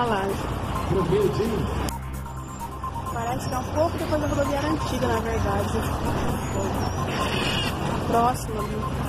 A laje. Parece que é um pouco depois da rodoviária antiga, na verdade. Próximo ali.